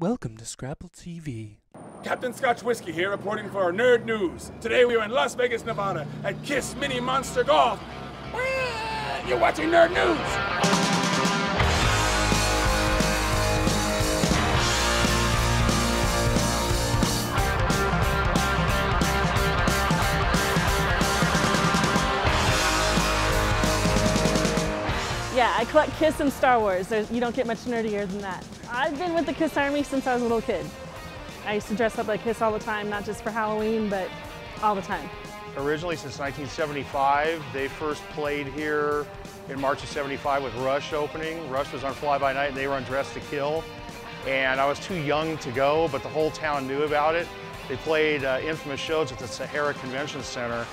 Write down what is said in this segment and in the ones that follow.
Welcome to Scrapple TV. Captain Scotch Whiskey here, reporting for our Nerd News. Today we are in Las Vegas, Nevada at Kiss Mini Monster Golf. You're watching Nerd News! Yeah, I collect KISS and Star Wars. You don't get much nerdier than that. I've been with the KISS Army since I was a little kid. I used to dress up like KISS all the time, not just for Halloween, but all the time. Originally, since 1975, they first played here in March of '75 with Rush opening. Rush was on Fly By Night, and they were on Dress to Kill. And I was too young to go, but the whole town knew about it. They played infamous shows at the Sahara Convention Center.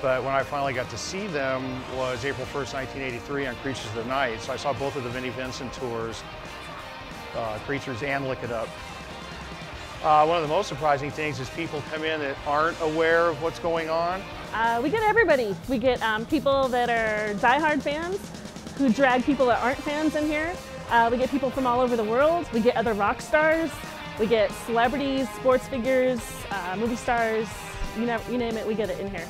But when I finally got to see them was April 1st, 1983 on Creatures of the Night. So I saw both of the Vinnie Vincent tours, Creatures and Lick It Up. One of the most surprising things is people come in that aren't aware of what's going on. We get everybody. We get people that are diehard fans who drag people that aren't fans in here. We get people from all over the world. We get other rock stars. We get celebrities, sports figures, movie stars, you name it, we get it in here.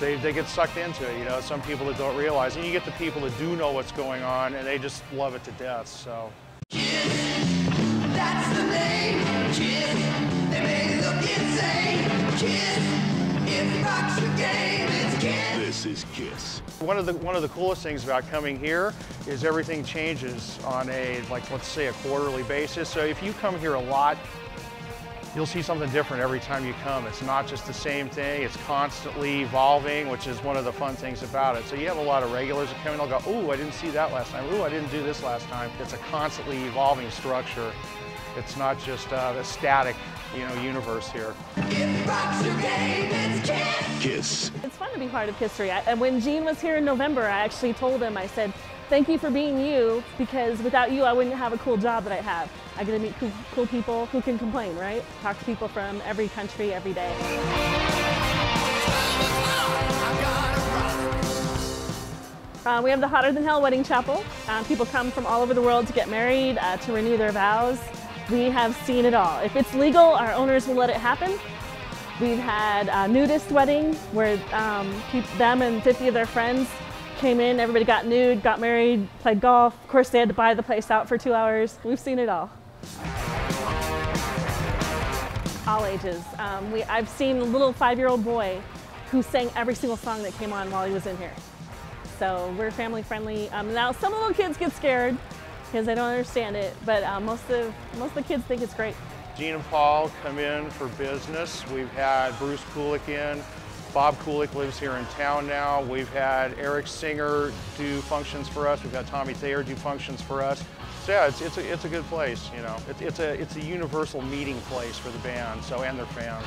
They get sucked into it, you know, some people that don't realize. And you get the people that do know what's going on, and they just love it to death, so. Kiss, that's the name. Kiss, they may look insane. Kiss, it's not your game, it's Kiss. This is Kiss. One of the coolest things about coming here is everything changes on a, like, let's say a quarterly basis. So if you come here a lot, you'll see something different every time you come. It's not just the same thing, it's constantly evolving, which is one of the fun things about it. So you have a lot of regulars that come in, they'll go, ooh, I didn't see that last time, ooh, I didn't do this last time. It's a constantly evolving structure. It's not just a static, you know, universe here. Kiss. It's fun to be part of history. And when Gene was here in November, I actually told him, I said, thank you for being you, because without you, I wouldn't have a cool job that I have. I get to meet cool people who can complain, right? Talk to people from every country, every day. We have the Hotter Than Hell Wedding Chapel. People come from all over the world to get married, to renew their vows. We have seen it all. If it's legal, our owners will let it happen. We've had a nudist wedding where them and 50 of their friends came in, everybody got nude, got married, played golf. Of course, they had to buy the place out for 2 hours. We've seen it all. All ages. I've seen a little 5-year-old boy who sang every single song that came on while he was in here. So we're family friendly. Now, some little kids get scared because they don't understand it, but most of the kids think it's great. Gene and Paul come in for business. We've had Bruce Kulik in. Bob Kulik lives here in town now. We've had Eric Singer do functions for us. We've had Tommy Thayer do functions for us. So yeah, it's a good place, you know. It's a universal meeting place for the band, so, and their fans.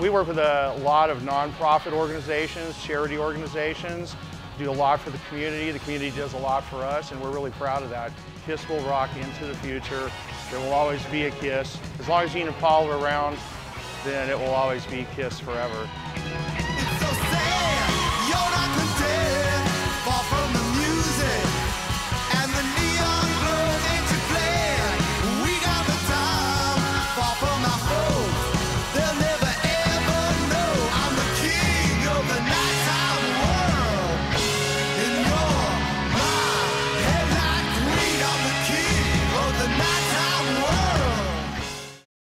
We work with a lot of nonprofit organizations, charity organizations, do a lot for the community does a lot for us, and we're really proud of that. KISS will rock into the future. There will always be a KISS. As long as Gene and Paul are around, then it will always be KISS forever.